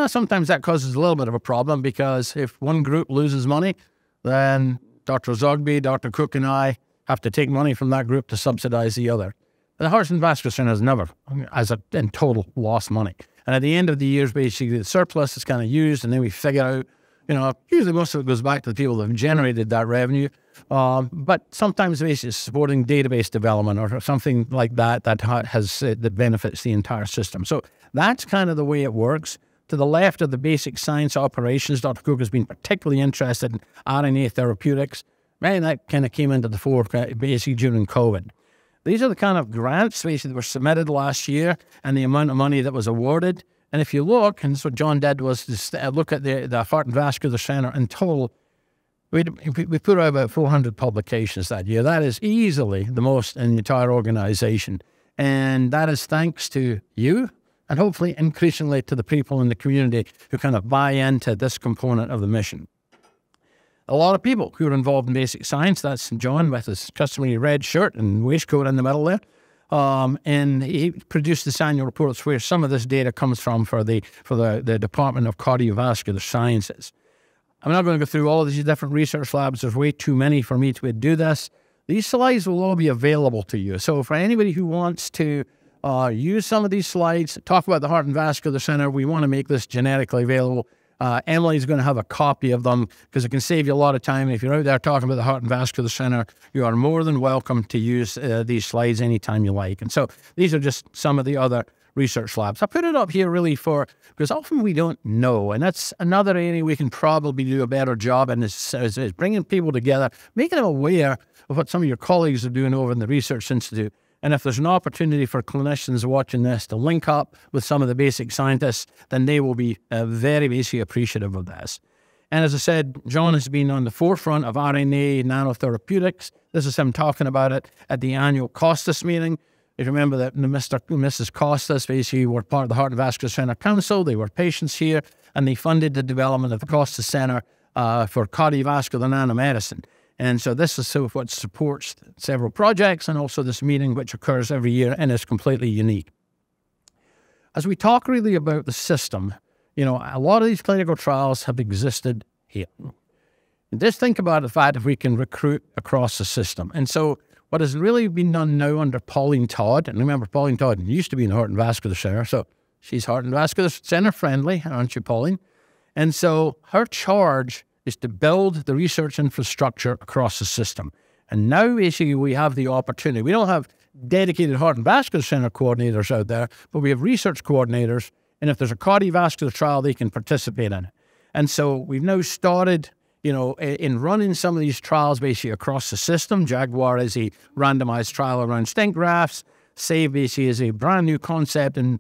Sometimes that causes a little bit of a problem, because if one group loses money, then Dr. Zoghbi, Dr. Cook, and I have to take money from that group to subsidize the other. The Heart and Vascular Center has never, in total, lost money. And at the end of the years, basically, the surplus is kind of used, and then we figure out, you know, usually most of it goes back to the people that have generated that revenue. But sometimes basically it's supporting database development or something like that that benefits the entire system. So that's kind of the way it works. To the left of the basic science operations, Dr. Cook has been particularly interested in RNA therapeutics, and that kind of came into the fore basically during COVID. These are the kind of grants basically that were submitted last year and the amount of money that was awarded. And if you look, and so John did, was to look at the Heart and Vascular Center in total. We put out about 400 publications that year. That is easily the most in the entire organization. And that is thanks to you, and hopefully increasingly to the people in the community who kind of buy into this component of the mission. A lot of people who are involved in basic science, that's John with his customary red shirt and waistcoat in the middle there, and he produced this annual report where some of this data comes from for the Department of Cardiovascular Sciences. I'm not going to go through all of these different research labs. There's way too many for me to do this. These slides will all be available to you. So for anybody who wants to use some of these slides, talk about the Heart and Vascular Center. We want to make this generically available. Emily's going to have a copy of them because it can save you a lot of time. If you're out there talking about the Heart and Vascular Center, you are more than welcome to use these slides anytime you like. And so these are just some of the other research labs. I put it up here really because often we don't know, and that's another area we can probably do a better job in is bringing people together, making them aware of what some of your colleagues are doing over in the Research Institute. And if there's an opportunity for clinicians watching this to link up with some of the basic scientists, then they will be very basically appreciative of this. And as I said, John has been on the forefront of RNA nanotherapeutics. This is him talking about it at the annual Costas meeting. If you remember that Mr. and Mrs. Costas basically were part of the Heart and Vascular Center Council. They were patients here, and they funded the development of the Costas Center for cardiovascular nanomedicine. And so this is what supports several projects and also this meeting, which occurs every year and is completely unique. As we talk really about the system, you know, a lot of these clinical trials have existed here. And just think about the fact if we can recruit across the system. And so what has really been done now under Pauline Todd, and remember Pauline Todd used to be in the Heart and Vascular Center, so she's Heart and Vascular Center friendly, aren't you, Pauline? And so her charge is to build the research infrastructure across the system. And now basically we have the opportunity. We don't have dedicated Heart and Vascular Center coordinators out there, but we have research coordinators, and if there's a cardiovascular trial, they can participate in it. And so we've now started, you know, in running some of these trials basically across the system. Jaguar is a randomized trial around stent grafts. SAVE basically is a brand new concept and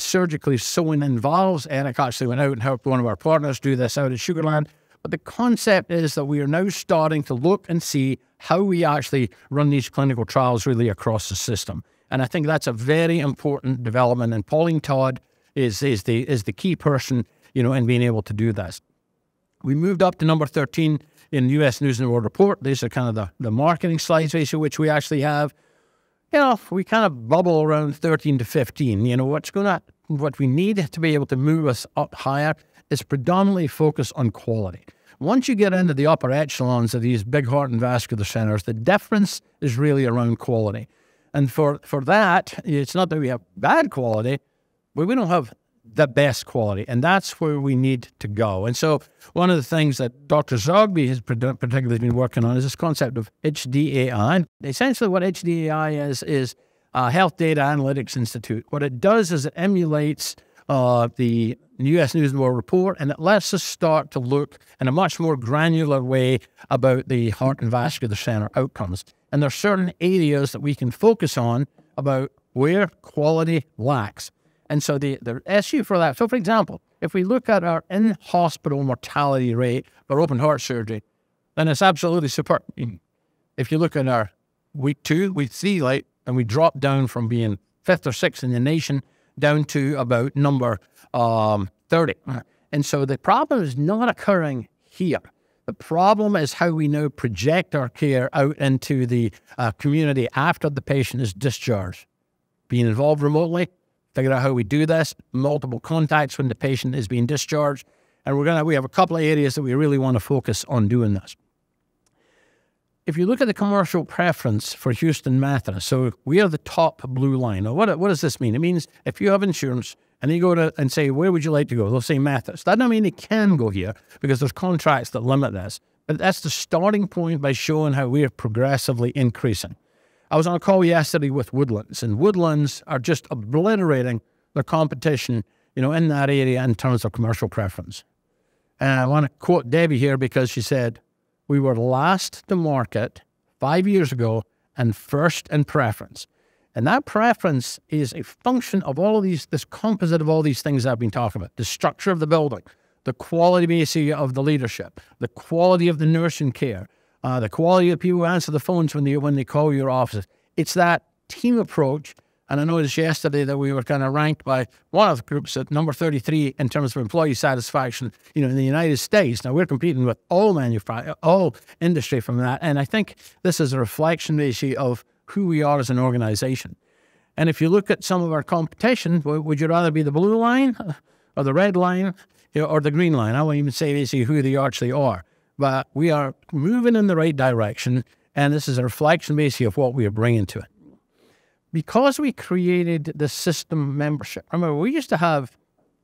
surgically sewing in valves. Eric actually went out and helped one of our partners do this out at Sugarland. But the concept is that we are now starting to look and see how we actually run these clinical trials really across the system. And I think that's a very important development. And Pauline Todd is the key person, you know, in being able to do this. We moved up to number 13 in U.S. News and World Report. These are kind of the marketing slides, basically, which we actually have. You know, we kind of bubble around 13 to 15. You know, what we need to be able to move us up higher is predominantly focused on quality. Once you get into the upper echelons of these big heart and vascular centers, the difference is really around quality. And for that, it's not that we have bad quality, but we don't have the best quality. And that's where we need to go. And so one of the things that Dr. Zoghbi has particularly been working on is this concept of HDAI. Essentially what HDAI is Health Data Analytics Institute. What it does is it emulates the U.S. News and World Report, and it lets us start to look in a much more granular way about the heart and vascular center outcomes. And there are certain areas that we can focus on about where quality lacks. And so the issue for that, so for example, if we look at our in-hospital mortality rate for open heart surgery, then it's absolutely superb. If you look at our week 2, week 3, like, and we drop down from being 5th or 6th in the nation down to about number 30. And so the problem is not occurring here. The problem is how we now project our care out into the community after the patient is discharged. Being involved remotely, figure out how we do this, multiple contacts when the patient is being discharged. And we have a couple of areas that we really want to focus on doing this. If you look at the commercial preference for Houston Methodist, so we are the top blue line. Now, what does this mean? It means if you have insurance and you go to and say, where would you like to go? They'll say Methodist. That doesn't mean they can go here because there's contracts that limit this. But that's the starting point by showing how we are progressively increasing. I was on a call yesterday with Woodlands, and Woodlands are just obliterating their competition, you know, in that area in terms of commercial preference. And I want to quote Debbie here because she said, we were last to market 5 years ago and first in preference. And that preference is a function of all of these, this composite of all these things I've been talking about, the structure of the building, the quality basically of the leadership, the quality of the nursing care, the quality of people who answer the phones when they call your offices. It's that team approach. And I noticed yesterday that we were kind of ranked by one of the groups at number 33 in terms of employee satisfaction, you know, in the United States. Now, we're competing with all industry from that. And I think this is a reflection basically of who we are as an organization. And if you look at some of our competition, would you rather be the blue line or the red line or the green line? I won't even say basically who they actually are. But we are moving in the right direction, and this is a reflection basically of what we are bringing to it. Because we created the system membership, remember, we used to have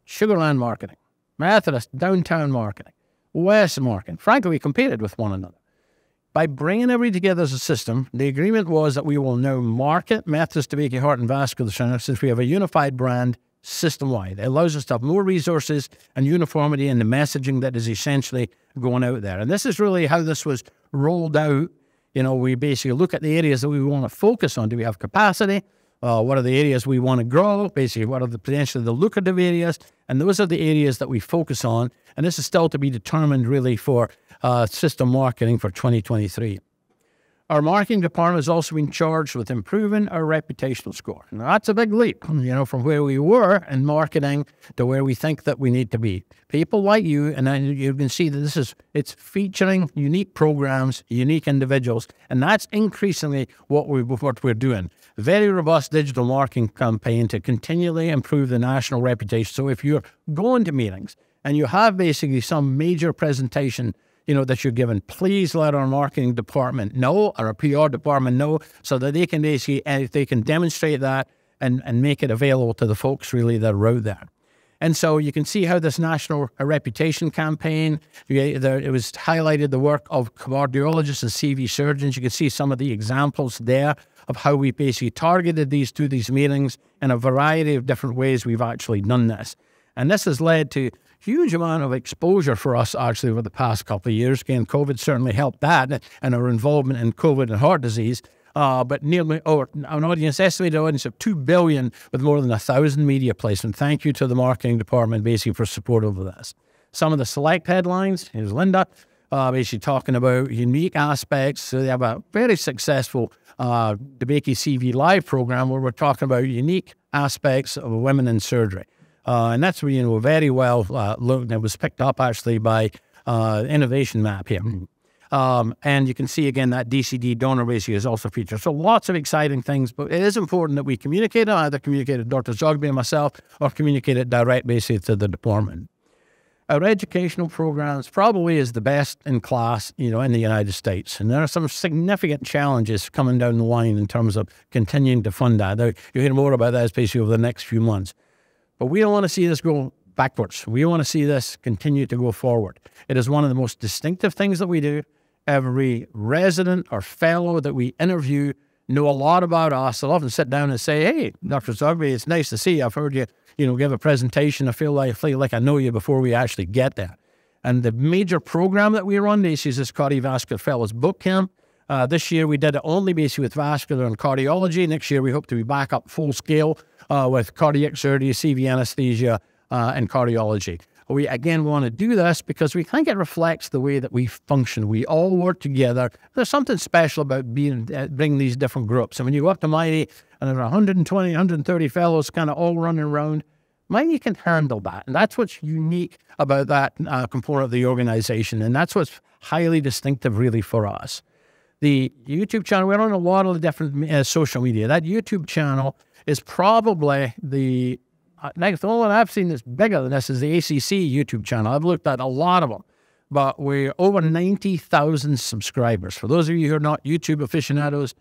Sugarland marketing, Methodist downtown marketing, West marketing. Frankly, we competed with one another. By bringing everything together as a system, the agreement was that we will now market Methodist DeBakey Heart and Vascular Center since we have a unified brand system-wide. It allows us to have more resources and uniformity in the messaging that is essentially going out there. And this is really how this was rolled out. You know, we basically look at the areas that we want to focus on. Do we have capacity? What are the areas we want to grow? Basically, what are the potentially the lucrative areas? And those are the areas that we focus on. And this is still to be determined really for system marketing for 2023. Our marketing department is also in charge with improving our reputational score. Now, that's a big leap, you know, from where we were in marketing to where we think that we need to be. People like you, and you can see that this is, it's featuring unique programs, unique individuals, and that's increasingly what we're doing. Very robust digital marketing campaign to continually improve the national reputation. So if you're going to meetings and you have basically some major presentation, you know, that you're given, please let our marketing department know, or our PR department know, so that they can basically, if they can demonstrate that and make it available to the folks really that are out there. And so you can see how this national reputation campaign, it was highlighted the work of cardiologists and CV surgeons. You can see some of the examples there of how we basically targeted these to these meetings in a variety of different ways we've actually done this. And this has led to huge amount of exposure for us actually over the past couple of years. Again, COVID certainly helped that and our involvement in COVID and heart disease. But nearly an audience, estimated audience of 2 billion with more than 1,000 media placements. Thank you to the marketing department basically for support over this. Some of the select headlines, here's Linda, basically talking about unique aspects. So they have a very successful DeBakey CV Live program where we're talking about unique aspects of women in surgery. And that's, you know, very well looked, and it was picked up actually by Innovation Map here. And you can see again that DCD donor ratio is also featured. So lots of exciting things, but it is important that we communicate. I either communicate with Dr. Zoghbi and myself, or communicate it direct basically to the department. Our educational programs probably is the best in class, you know, in the United States. And there are some significant challenges coming down the line in terms of continuing to fund that. Now, you'll hear more about that basically over the next few months. But we don't want to see this go backwards. We want to see this continue to go forward. It is one of the most distinctive things that we do. Every resident or fellow that we interview know a lot about us. They'll often sit down and say, hey, Dr. Zoghbi, it's nice to see you. I've heard you, you know, give a presentation. I feel like I know you before we actually get there. And the major program that we run is this Cardiovascular Fellows Boot Camp. This year we did it only basically with vascular and cardiology. Next year we hope to be back up full scale with cardiac surgery, CV anesthesia, and cardiology. We again want to do this because we think it reflects the way that we function. We all work together. There's something special about bringing these different groups. And when you go up to Miami and there are 120, 130 fellows kind of all running around, Miami can handle that. And that's what's unique about that component of the organization. And that's what's highly distinctive really for us. The YouTube channel, we're on a lot of different social media. That YouTube channel is probably the next one I've seen that's bigger than this is the ACC YouTube channel. I've looked at a lot of them, but we're over 90,000 subscribers. For those of you who are not YouTube aficionados,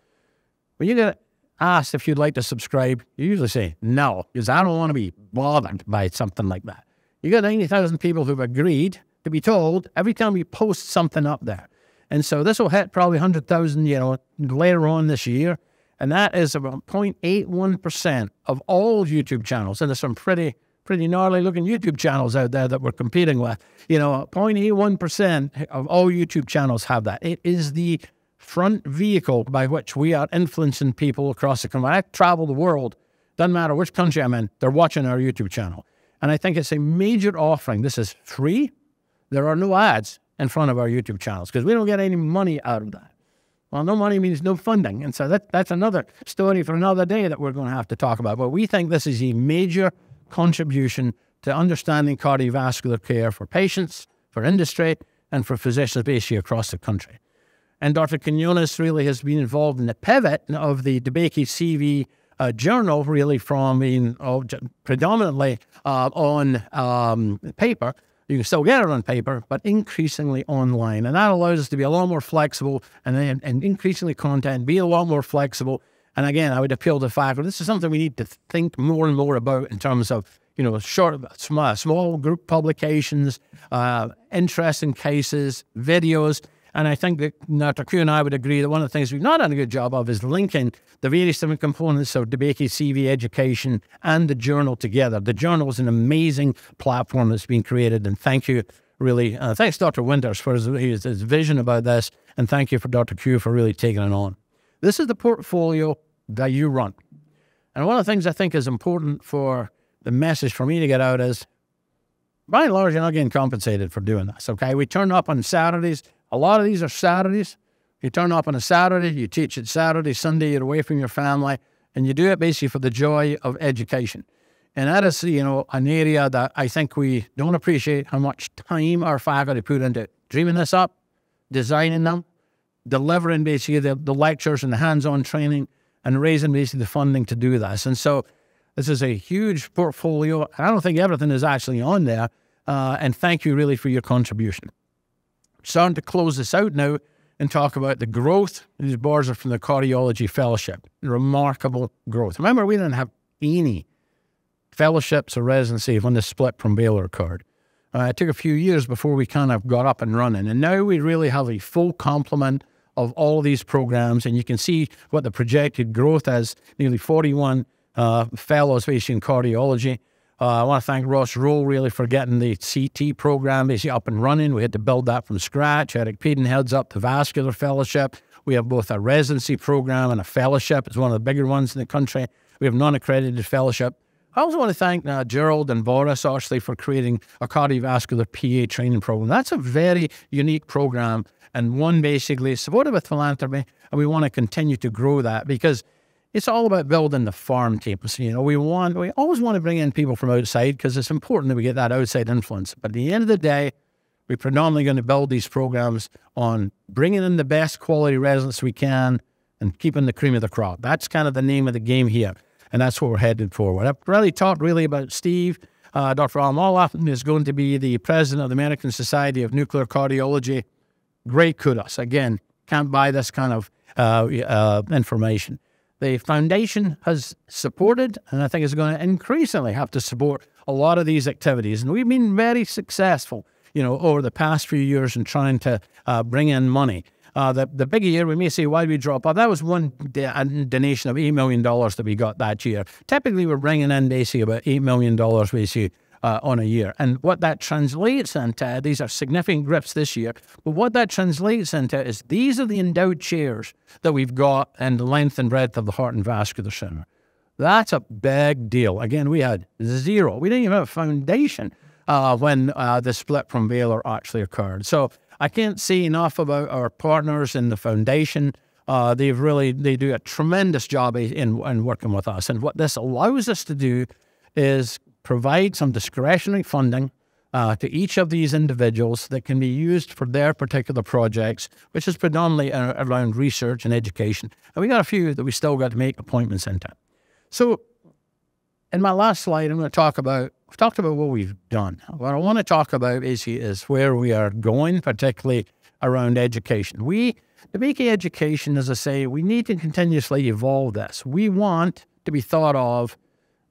when you get asked if you'd like to subscribe, you usually say no, because I don't want to be bothered by something like that. You got 90,000 people who've agreed to be told every time we post something up there. And so this will hit probably 100,000, you know, later on this year. And that is about 0.81% of all YouTube channels. And there's some pretty gnarly looking YouTube channels out there that we're competing with. You know, 0.81% of all YouTube channels have that. It is the front vehicle by which we are influencing people across the country. When I travel the world, doesn't matter which country I'm in, they're watching our YouTube channel. And I think it's a major offering. This is free. There are no ads in front of our YouTube channels because we don't get any money out of that. Well, no money means no funding. And so that's another story for another day that we're going to have to talk about. But we think this is a major contribution to understanding cardiovascular care for patients, for industry, and for physicians basically across the country. And Dr. Quinones really has been involved in the pivot of the DeBakey CV journal, really from being predominantly on paper. You can still get it on paper, but increasingly online. And that allows us to be a lot more flexible and increasingly content, be a lot more flexible. And again, I would appeal to the fact that this is something we need to think more and more about in terms of, you know, small group publications, interesting cases, videos. And I think that Dr. Q and I would agree that one of the things we've not done a good job of is linking the various different components of DeBakey CV education and the journal together. The journal is an amazing platform that's been created, and thank you, really. Thanks, Dr. Winters, for his vision about this, and thank you for Dr. Q for really taking it on. This is the portfolio that you run. And one of the things I think is important for the message for me to get out is, by and large, you're not getting compensated for doing this, okay? We turn up on Saturdays. A lot of these are Saturdays. You turn up on a Saturday, you teach it Saturday, Sunday, you're away from your family, and you do it basically for the joy of education. And that is, you know, an area that I think we don't appreciate how much time our faculty put into dreaming this up, designing them, delivering basically the lectures and the hands-on training, and raising basically the funding to do this. And so this is a huge portfolio. I don't think everything is actually on there. And thank you really for your contribution. Starting to close this out now and talk about the growth. These bars are from the Cardiology Fellowship. Remarkable growth. Remember, we didn't have any fellowships or residency when the split from Baylor occurred. It took a few years before we kind of got up and running. And now we really have a full complement of all these programs. And you can see what the projected growth is, nearly 41 fellows basically in cardiology. I want to thank Ross Roll really for getting the CT program basically up and running. We had to build that from scratch. Eric Peden heads up the vascular fellowship. We have both a residency program and a fellowship. It's one of the bigger ones in the country. We have non-accredited fellowship. I also want to thank Gerald and Boris Ashley for creating a cardiovascular PA training program. That's a very unique program and one basically supported with philanthropy, and we want to continue to grow that because it's all about building the farm teams. You know, we always want to bring in people from outside because it's important that we get that outside influence. But at the end of the day, we're predominantly going to build these programs on bringing in the best quality residents we can and keeping the cream of the crop. That's kind of the name of the game here, and that's what we're headed forward. I've really talked really about Steve. Dr. Al Moloff is going to be the president of the American Society of Nuclear Cardiology. Great kudos. Again, can't buy this kind of information. The foundation has supported, and I think is going to increasingly have to support a lot of these activities. And we've been very successful, you know, over the past few years in trying to bring in money. The big year, we may say, why did we drop off? That was one donation of $8 million that we got that year. Typically, we're bringing in basically about $8 million basically, on a year. And what that translates into, these are significant grips this year, but what that translates into is these are the endowed chairs that we've got in the length and breadth of the Heart and Vascular Center. That's a big deal. Again, we had zero. We didn't even have a foundation when the split from Baylor actually occurred. So I can't say enough about our partners in the foundation. They've really, they do a tremendous job in working with us. And what this allows us to do is provide some discretionary funding to each of these individuals that can be used for their particular projects, which is predominantly around research and education. And we got a few that we still got to make appointments into. So in my last slide, I'm going to talk about, I've talked about what we've done. What I want to talk about is where we are going, particularly around education. We, DeBakey Education, as I say, we need to continuously evolve this. We want to be thought of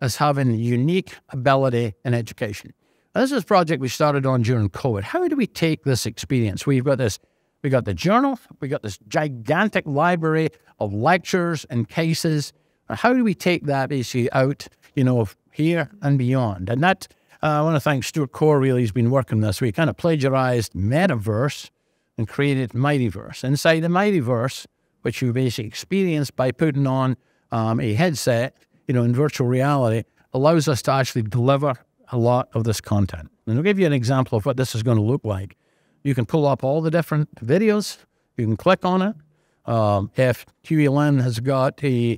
as having unique ability in education. Now, this is a project we started on during COVID. How do we take this experience? We've got this, we got the journal, we got this gigantic library of lectures and cases. Now, how do we take that basically out, you know, here and beyond? And that, I want to thank Stuart Core really, he's been working this. We kind of plagiarized Metaverse and created Mightyverse. Inside the Mightyverse, which you basically experience by putting on a headset, you know, in virtual reality, allows us to actually deliver a lot of this content. And I'll give you an example of what this is going to look like. You can pull up all the different videos. You can click on it. If Huey Lynn has got a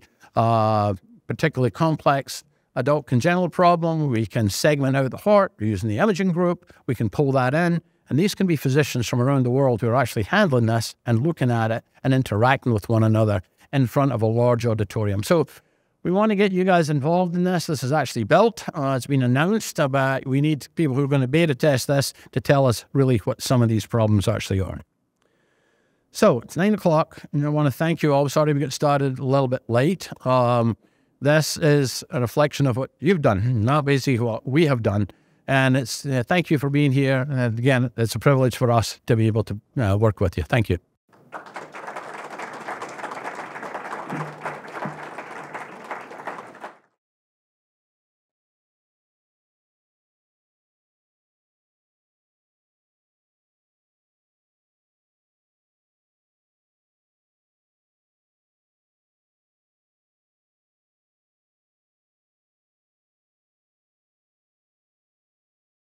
particularly complex adult congenital problem, we can segment out the heart using the imaging group. We can pull that in. And these can be physicians from around the world who are actually handling this and looking at it and interacting with one another in front of a large auditorium. So we want to get you guys involved in this. This is actually built. It's been announced about we need people who are going to beta test this to tell us really what some of these problems actually are. So it's 9 o'clock, and I want to thank you all. Sorry we got started a little bit late. This is a reflection of what you've done, not basically what we have done. And it's thank you for being here. And again, it's a privilege for us to be able to work with you. Thank you.